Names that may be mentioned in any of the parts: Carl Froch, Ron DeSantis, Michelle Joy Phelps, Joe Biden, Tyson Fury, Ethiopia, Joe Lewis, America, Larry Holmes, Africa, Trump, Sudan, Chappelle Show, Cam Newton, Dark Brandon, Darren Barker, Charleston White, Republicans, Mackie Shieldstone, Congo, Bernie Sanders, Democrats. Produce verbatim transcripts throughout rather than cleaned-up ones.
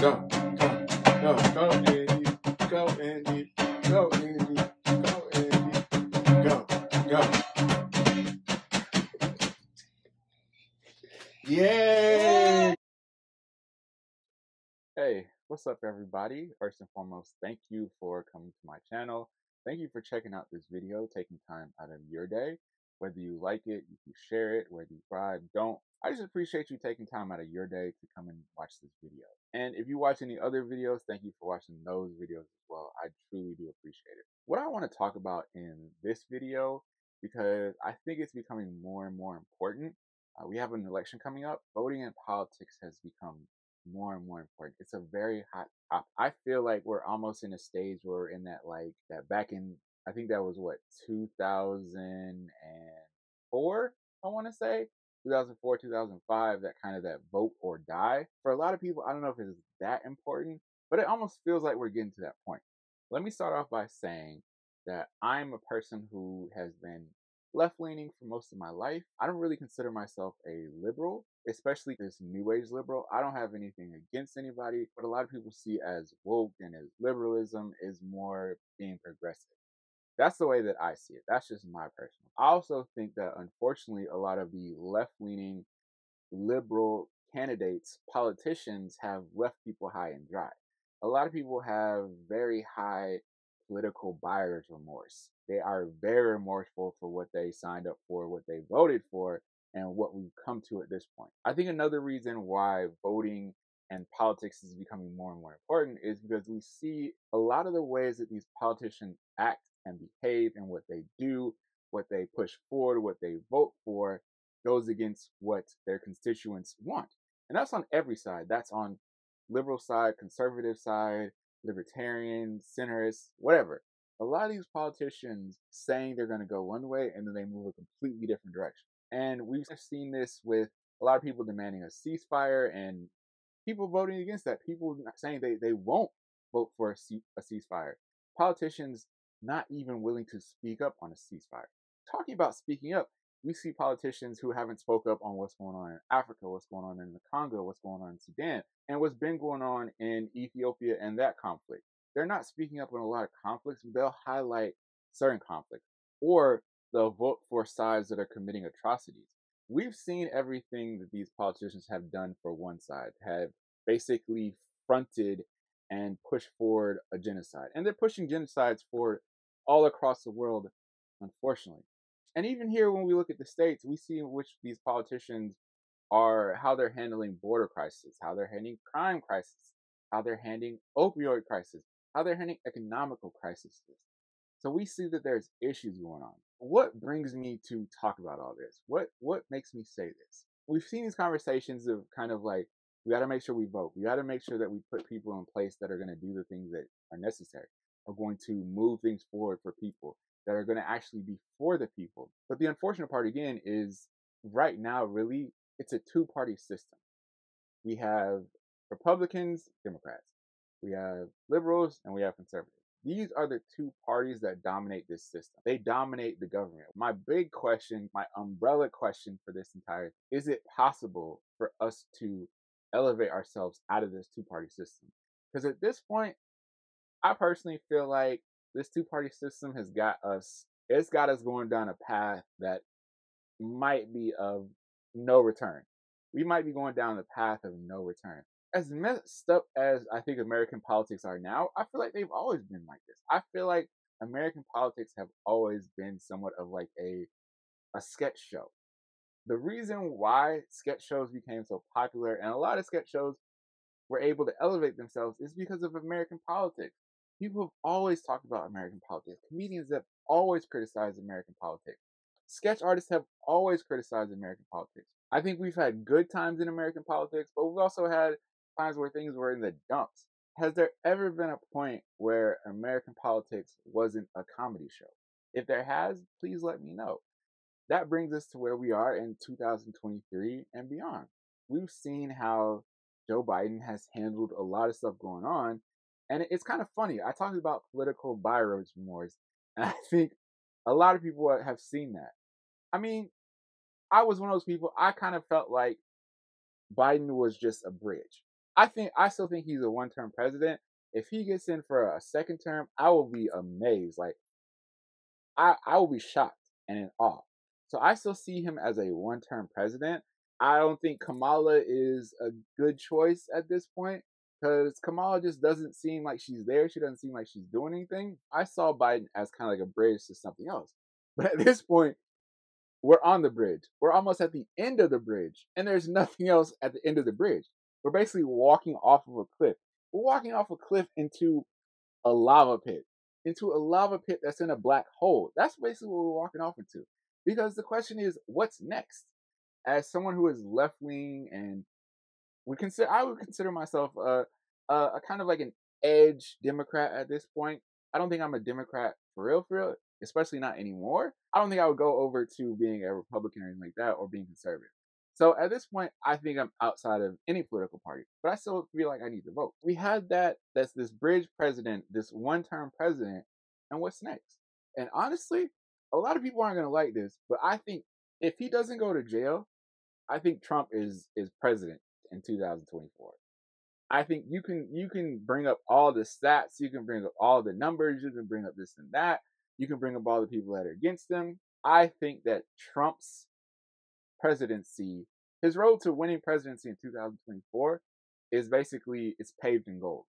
go, go, go, go, Andy, go, Andy, go, Andy, go, Andy, go, go. Yay! Hey, what's up, everybody? First and foremost, thank you for coming to my channel. Thank you for checking out this video, taking time out of your day. Whether you like it, you can share it, whether you subscribe, don't. I just appreciate you taking time out of your day to come and watch this video. And if you watch any other videos, thank you for watching those videos as well. I truly do appreciate it. What I want to talk about in this video, because I think it's becoming more and more important. Uh, we have an election coming up. Voting in politics has become more and more important. It's a very hot topic. I feel like we're almost in a stage where we're in that, like, that back in, I think that was what, two thousand four, I want to say? two thousand four, two thousand five, that kind of that vote or die. For a lot of people, I don't know if it's that important, but it almost feels like we're getting to that point. Let me start off by saying that I'm a person who has been left-leaning for most of my life. I don't really consider myself a liberal, especially this new age liberal. I don't have anything against anybody, but a lot of people see as woke and as liberalism is more being progressive. That's the way that I see it. That's just my personal. I also think that, unfortunately, a lot of the left-leaning liberal candidates, politicians, have left people high and dry. A lot of people have very high political buyer's remorse. They are very remorseful for what they signed up for, what they voted for, and what we've come to at this point. I think another reason why voting and politics is becoming more and more important is because we see a lot of the ways that these politicians act and behave and what they do, what they push forward, what they vote for, goes against what their constituents want. And that's on every side. That's on liberal side, conservative side, libertarian, centrist, whatever. A lot of these politicians saying they're going to go one way and then they move a completely different direction. And we've seen this with a lot of people demanding a ceasefire and people voting against that. People saying they, they won't vote for a, ce a ceasefire. Politicians not even willing to speak up on a ceasefire. Talking about speaking up, we see politicians who haven't spoke up on what's going on in Africa, what's going on in the Congo, what's going on in Sudan, and what's been going on in Ethiopia and that conflict. They're not speaking up on a lot of conflicts, but they'll highlight certain conflicts, or they'll vote for sides that are committing atrocities. We've seen everything that these politicians have done for one side, have basically fronted and push forward a genocide. And they're pushing genocides forward all across the world, unfortunately. And even here, when we look at the states, we see in which these politicians are, how they're handling border crisis, how they're handling crime crisis, how they're handling opioid crisis, how they're handling economical crises. So we see that there's issues going on. What brings me to talk about all this? What, what makes me say this? We've seen these conversations of kind of like, we got to make sure we vote. We got to make sure that we put people in place that are going to do the things that are necessary, are going to move things forward for people, that are going to actually be for the people. But the unfortunate part, again, is right now, really, it's a two-party system. We have Republicans, Democrats. We have liberals, and we have conservatives. These are the two parties that dominate this system. They dominate the government. My big question, my umbrella question for this entire, is it possible for us to elevate ourselves out of this two-party system? Because at this point, I personally feel like this two-party system has got us, it's got us going down a path that might be of no return. We might be going down the path of no return. As messed up as I think American politics are now, I feel like they've always been like this. I feel like American politics have always been somewhat of like a, a sketch show. The reason why sketch shows became so popular and a lot of sketch shows were able to elevate themselves is because of American politics. People have always talked about American politics. Comedians have always criticized American politics. Sketch artists have always criticized American politics. I think we've had good times in American politics, but we've also had times where things were in the dumps. Has there ever been a point where American politics wasn't a comedy show? If there has, please let me know. That brings us to where we are in two thousand twenty-three and beyond. We've seen how Joe Biden has handled a lot of stuff going on, and it's kind of funny. I talked about political buyer's remorse, and I think a lot of people have seen that. I mean, I was one of those people. I kind of felt like Biden was just a bridge. I think I still think he's a one-term president. If he gets in for a second term, I will be amazed. Like, I I will be shocked and in awe. So I still see him as a one-term president. I don't think Kamala is a good choice at this point because Kamala just doesn't seem like she's there. She doesn't seem like she's doing anything. I saw Biden as kind of like a bridge to something else. But at this point, we're on the bridge. We're almost at the end of the bridge, and there's nothing else at the end of the bridge. We're basically walking off of a cliff. We're walking off a cliff into a lava pit, into a lava pit that's in a black hole. That's basically what we're walking off into. Because the question is, what's next? As someone who is left-wing and would consider, I would consider myself a, a, a kind of like an edge Democrat at this point. I don't think I'm a Democrat for real, for real, especially not anymore. I don't think I would go over to being a Republican or anything like that, or being conservative. So at this point, I think I'm outside of any political party, but I still feel like I need to vote. We had that, that's this bridge president, this one-term president, and what's next? And honestly, a lot of people aren't going to like this, but I think if he doesn't go to jail, I think Trump is is president in two thousand twenty-four. I think you can you can bring up all the stats, you can bring up all the numbers, you can bring up this and that, you can bring up all the people that are against him. I think that Trump's presidency, his road to winning presidency in two thousand twenty-four is basically, it's paved in gold.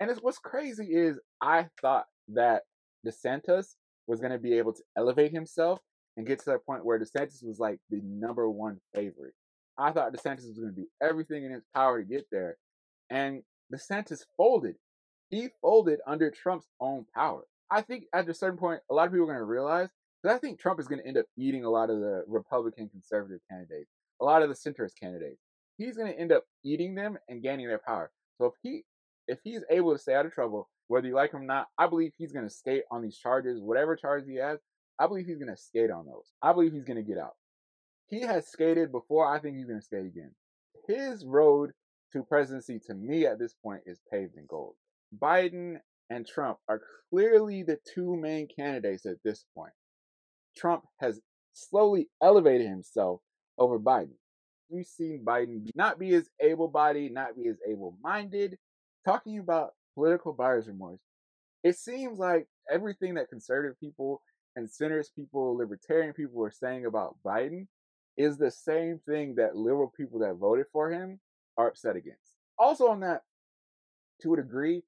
And it's, what's crazy is I thought that DeSantis was going to be able to elevate himself and get to that point where DeSantis was like the number one favorite. I thought DeSantis was going to do everything in his power to get there. And DeSantis folded. He folded under Trump's own power. I think at a certain point, a lot of people are going to realize, because I think Trump is going to end up eating a lot of the Republican conservative candidates, a lot of the centrist candidates. He's going to end up eating them and gaining their power. So if he if he's able to stay out of trouble, whether you like him or not, I believe he's going to skate on these charges, whatever charge he has. I believe he's going to skate on those. I believe he's going to get out. He has skated before. I think he's going to skate again. His road to presidency, to me at this point, is paved in gold. Biden and Trump are clearly the two main candidates at this point. Trump has slowly elevated himself over Biden. We've seen Biden not be as able-bodied, not be as able-minded. Talking about political buyer's remorse, it seems like everything that conservative people and centrist people, libertarian people are saying about Biden is the same thing that liberal people that voted for him are upset against. Also on that, to a degree,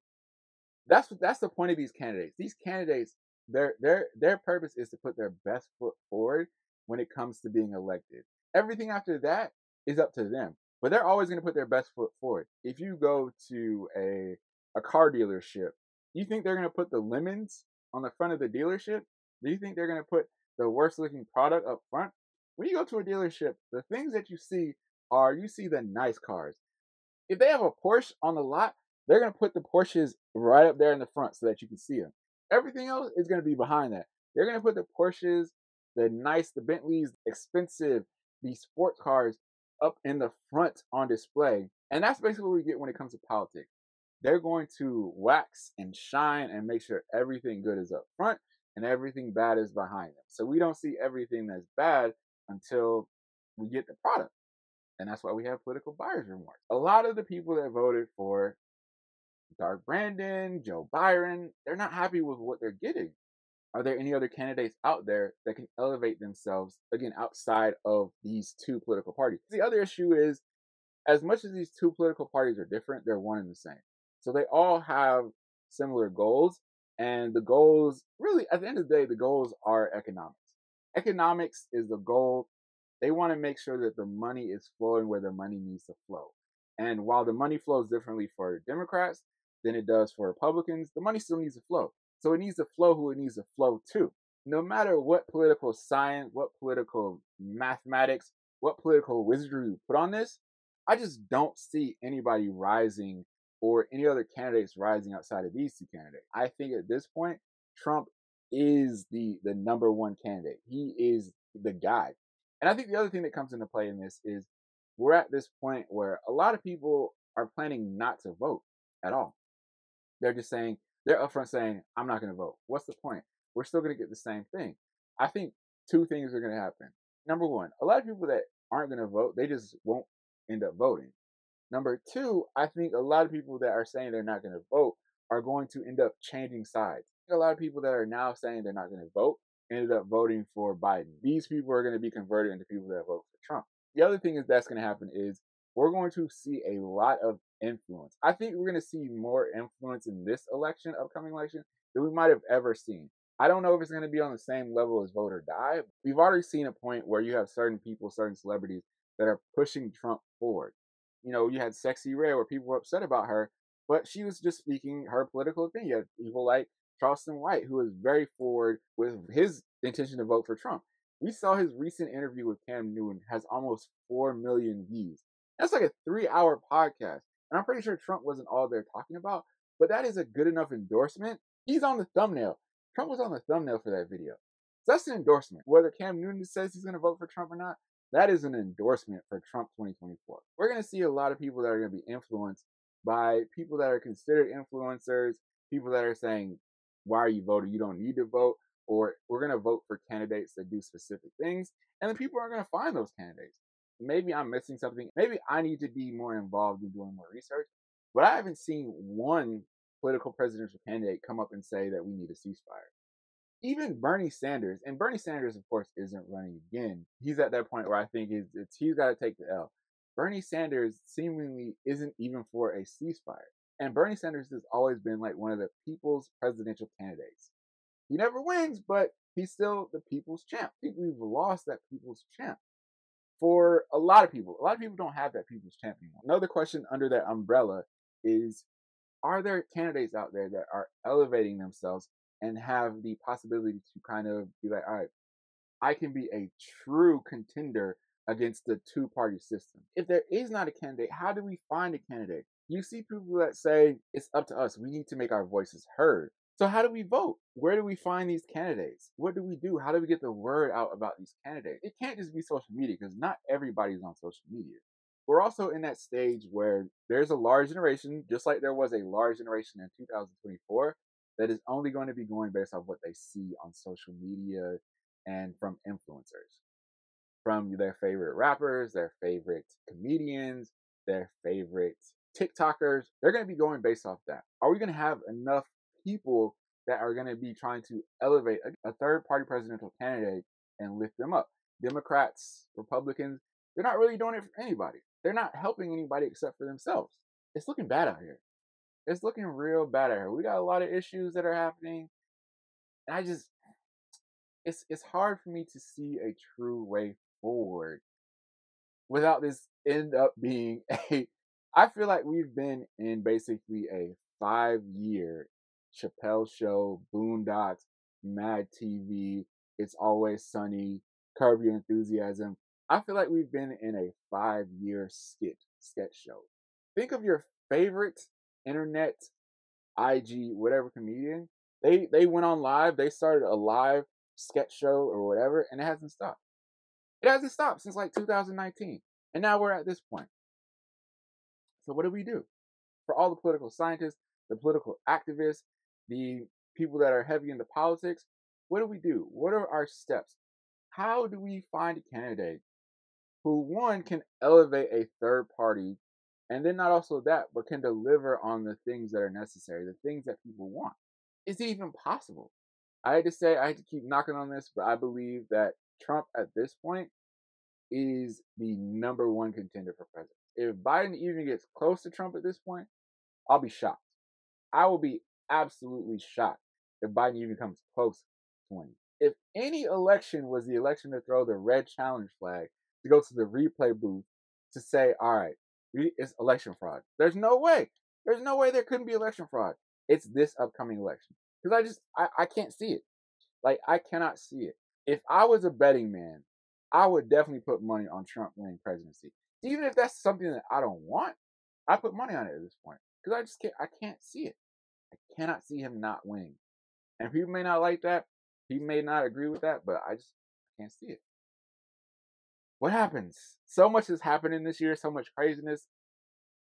that's that's the point of these candidates. These candidates, Their their their purpose is to put their best foot forward when it comes to being elected. Everything after that is up to them, but they're always going to put their best foot forward. If you go to a a car dealership, you think they're going to put the lemons on the front of the dealership? Do you think they're going to put the worst looking product up front? When you go to a dealership, the things that you see are, you see the nice cars. If they have a Porsche on the lot, they're going to put the Porsches right up there in the front so that you can see them. Everything else is going to be behind that. They're going to put the Porsches, the nice, the Bentleys, the expensive, the sport cars up in the front on display. And that's basically what we get when it comes to politics. They're going to wax and shine and make sure everything good is up front and everything bad is behind them. So we don't see everything that's bad until we get the product. And that's why we have political buyer's remorse. A lot of the people that voted for Dark Brandon, Joe Biden, they're not happy with what they're getting. Are there any other candidates out there that can elevate themselves, again, outside of these two political parties? The other issue is, as much as these two political parties are different, they're one and the same. So they all have similar goals, and the goals, really, at the end of the day, the goals are economics. Economics is the goal. They want to make sure that the money is flowing where the money needs to flow. And while the money flows differently for Democrats than it does for Republicans, the money still needs to flow. So it needs to flow who it needs to flow to. No matter what political science, what political mathematics, what political wizardry you put on this, I just don't see anybody rising or any other candidates rising outside of these two candidates. I think at this point, Trump is the, the number one candidate. He is the guy. And I think the other thing that comes into play in this is we're at this point where a lot of people are planning not to vote at all. They're just saying, they're upfront saying, I'm not going to vote. What's the point? We're still going to get the same thing. I think two things are going to happen. Number one, a lot of people that aren't going to vote, they just won't end up voting. Number two, I think a lot of people that are saying they're not going to vote are going to end up changing sides. A lot of people that are now saying they're not going to vote ended up voting for Biden. These people are going to be converted into people that vote for Trump. The other thing is that's going to happen is we're going to see a lot of influence. I think we're going to see more influence in this election, upcoming election, than we might have ever seen. I don't know if it's going to be on the same level as Vote or Die. We've already seen a point where you have certain people, certain celebrities that are pushing Trump forward. You know, you had Sexy Red where people were upset about her, but she was just speaking her political opinion. You had people like Charleston White, who is very forward with his intention to vote for Trump. We saw his recent interview with Cam Newton has almost four million views. That's like a three hour podcast. And I'm pretty sure Trump wasn't all they're talking about, but that is a good enough endorsement. He's on the thumbnail. Trump was on the thumbnail for that video. So that's an endorsement. Whether Cam Newton says he's going to vote for Trump or not, that is an endorsement for Trump twenty twenty-four. We're going to see a lot of people that are going to be influenced by people that are considered influencers, people that are saying, why are you voting? You don't need to vote. Or we're going to vote for candidates that do specific things. And then people are going to find those candidates. Maybe I'm missing something. Maybe I need to be more involved in doing more research. But I haven't seen one political presidential candidate come up and say that we need a ceasefire. Even Bernie Sanders, and Bernie Sanders, of course, isn't running again. He's at that point where I think it's, it's, he's got to take the L. Bernie Sanders seemingly isn't even for a ceasefire. And Bernie Sanders has always been like one of the people's presidential candidates. He never wins, but he's still the people's champ. I think we've lost that people's champ for a lot of people. A lot of people don't have that people's champ anymore. Another question under that umbrella is, are there candidates out there that are elevating themselves and have the possibility to kind of be like, all right, I can be a true contender against the two-party system? If there is not a candidate, how do we find a candidate? You see people that say, it's up to us. We need to make our voices heard. So how do we vote? Where do we find these candidates? What do we do? How do we get the word out about these candidates? It can't just be social media because not everybody's on social media. We're also in that stage where there's a large generation, just like there was a large generation in two thousand twenty-four, that is only going to be going based off what they see on social media and from influencers, from their favorite rappers, their favorite comedians, their favorite TikTokers. They're going to be going based off that. Are we going to have enough people that are going to be trying to elevate a third-party presidential candidate and lift them up? Democrats, Republicans, they're not really doing it for anybody. They're not helping anybody except for themselves. It's looking bad out here. It's looking real bad out here. We got a lot of issues that are happening. And I just, it's it's hard for me to see a true way forward without this end up being a, I feel like we've been in basically a five year Chappelle Show, Boondocks, Mad T V, It's Always Sunny, Curb Your Enthusiasm. I feel like we've been in a five year skit, sketch show. Think of your favorite internet, I G, whatever comedian. They they went on live. They started a live sketch show or whatever, and it hasn't stopped. It hasn't stopped since like two thousand nineteen. And now we're at this point. So what do we do? For all the political scientists, the political activists, the people that are heavy into politics, what do we do? What are our steps? How do we find a candidate who, one, can elevate a third party, and then not also that, but can deliver on the things that are necessary, the things that people want? Is it even possible? I had to say, I had to keep knocking on this, but I believe that Trump at this point is the number one contender for president. If Biden even gets close to Trump at this point, I'll be shocked. I will be absolutely shocked if Biden even comes close to winning. If any election was the election to throw the red challenge flag, to go to the replay booth to say, all right, it's election fraud. There's no way. There's no way there couldn't be election fraud. It's this upcoming election. Because I just, I, I can't see it. Like, I cannot see it. If I was a betting man, I would definitely put money on Trump winning presidency. Even if that's something that I don't want, I put money on it at this point. Because I just can't, I can't see it. I cannot see him not winning. And people may not like that. He may not agree with that, but I just can't see it. What happens? So much is happening this year, so much craziness.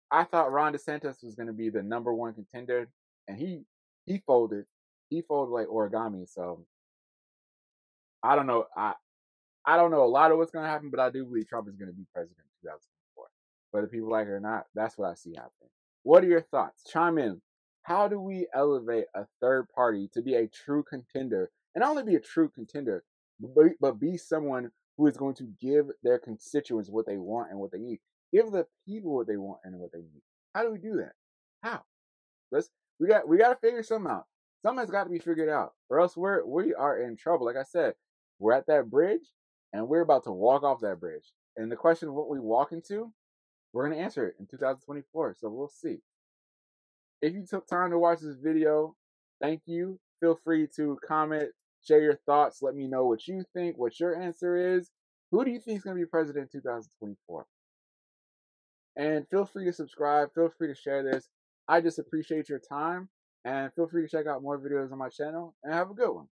I thought Ron DeSantis was going to be the number one contender, and he he folded. He folded like origami, so I don't know. I I don't know a lot of what's going to happen, but I do believe Trump is going to be president in twenty twenty-four. whether people like it or not. That's what I see happening. What are your thoughts? Chime in. How do we elevate a third party to be a true contender? And not only be a true contender, but, but be someone who is going to give their constituents what they want and what they need. Give the people what they want and what they need. How do we do that? How? Let's we got we got to figure something out. Something's got to be figured out, or else we're we are in trouble. Like I said, we're at that bridge, and we're about to walk off that bridge. And the question of what we walk into, we're gonna answer it in two thousand twenty-four. So we'll see. If you took time to watch this video, thank you. Feel free to comment, share your thoughts. Let me know what you think, what your answer is. Who do you think is gonna be president in two thousand twenty-four? And feel free to subscribe. Feel free to share this. I just appreciate your time. And feel free to check out more videos on my channel. And have a good one.